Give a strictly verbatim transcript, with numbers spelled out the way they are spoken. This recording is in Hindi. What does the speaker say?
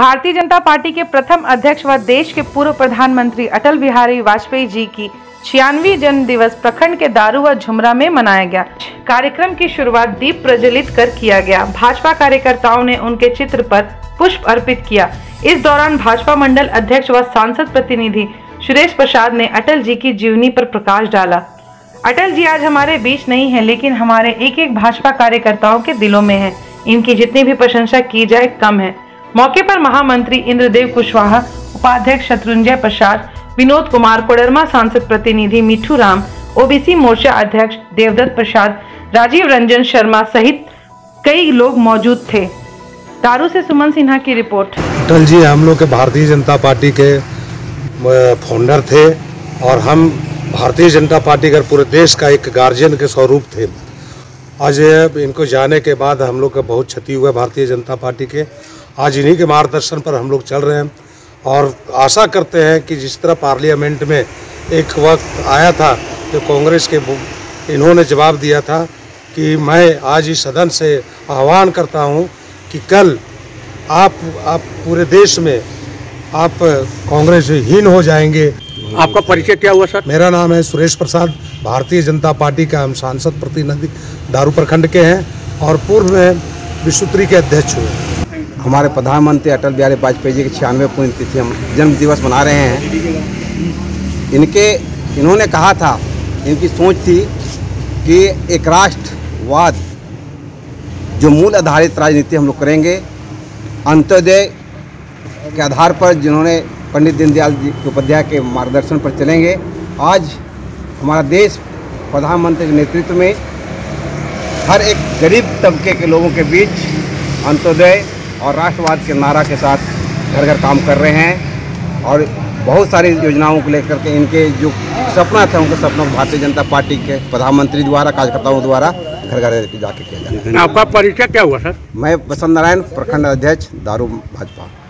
भारतीय जनता पार्टी के प्रथम अध्यक्ष व देश के पूर्व प्रधानमंत्री अटल बिहारी वाजपेयी जी की छियानवे जन्म दिवस प्रखंड के दारू व झुमरा में मनाया गया। कार्यक्रम की शुरुआत दीप प्रज्वलित कर किया गया। भाजपा कार्यकर्ताओं ने उनके चित्र पर पुष्प अर्पित किया। इस दौरान भाजपा मंडल अध्यक्ष व सांसद प्रतिनिधि सुरेश प्रसाद ने अटल जी की जीवनी पर प्रकाश डाला। अटल जी आज हमारे बीच नहीं है, लेकिन हमारे एक एक भाजपा कार्यकर्ताओं के दिलों में है। इनकी जितनी भी प्रशंसा की जाए कम है। मौके पर महामंत्री इंद्रदेव कुशवाहा, उपाध्यक्ष शत्रुंजय प्रसाद, विनोद कुमार कोडरमा, सांसद प्रतिनिधि मिठू राम, ओबीसी मोर्चा अध्यक्ष देवदत्त प्रसाद, राजीव रंजन शर्मा सहित कई लोग मौजूद थे। दारू से सुमन सिन्हा की रिपोर्ट। अटल जी हम लोग के भारतीय जनता पार्टी के फाउंडर थे और हम भारतीय जनता पार्टी का पूरे देश का एक गार्जियन के स्वरूप थे। आज इनको जाने के बाद हम लोग का बहुत क्षति हुआ भारतीय जनता पार्टी के। आज इन्हीं के मार्गदर्शन पर हम लोग चल रहे हैं और आशा करते हैं कि जिस तरह पार्लियामेंट में एक वक्त आया था जो कांग्रेस के इन्होंने जवाब दिया था, कि मैं आज इस सदन से आह्वान करता हूं कि कल आप आप पूरे देश में आप कांग्रेस हीन हो जाएंगे। आपका परिचय क्या हुआ सर? मेरा नाम है सुरेश प्रसाद, भारतीय जनता पार्टी का हम सांसद प्रतिनिधि दारू प्रखंड के हैं और पूर्व में विश्वत्री के अध्यक्ष हुए। हमारे प्रधानमंत्री अटल बिहारी वाजपेयी जी की छियानवे पुण्यतिथि हम जन्म दिवस मना रहे हैं। इनके इन्होंने कहा था, इनकी सोच थी कि एक राष्ट्रवाद जो मूल आधारित राजनीति हम लोग करेंगे। अंत्योदय के आधार पर जिन्होंने पंडित दीनदयाल जी उपाध्याय के मार्गदर्शन पर चलेंगे। आज हमारा देश प्रधानमंत्री के नेतृत्व में हर एक गरीब तबके के लोगों के बीच अंत्योदय और राष्ट्रवाद के नारा के साथ घर घर काम कर रहे हैं और बहुत सारी योजनाओं को लेकर के इनके जो सपना था, उनके सपनों को भारतीय जनता पार्टी के प्रधानमंत्री द्वारा, कार्यकर्ताओं द्वारा घर घर जाके किया जाए। आपका परिचय क्या हुआ सर? मैं बसंत नारायण, प्रखंड अध्यक्ष दारू भाजपा।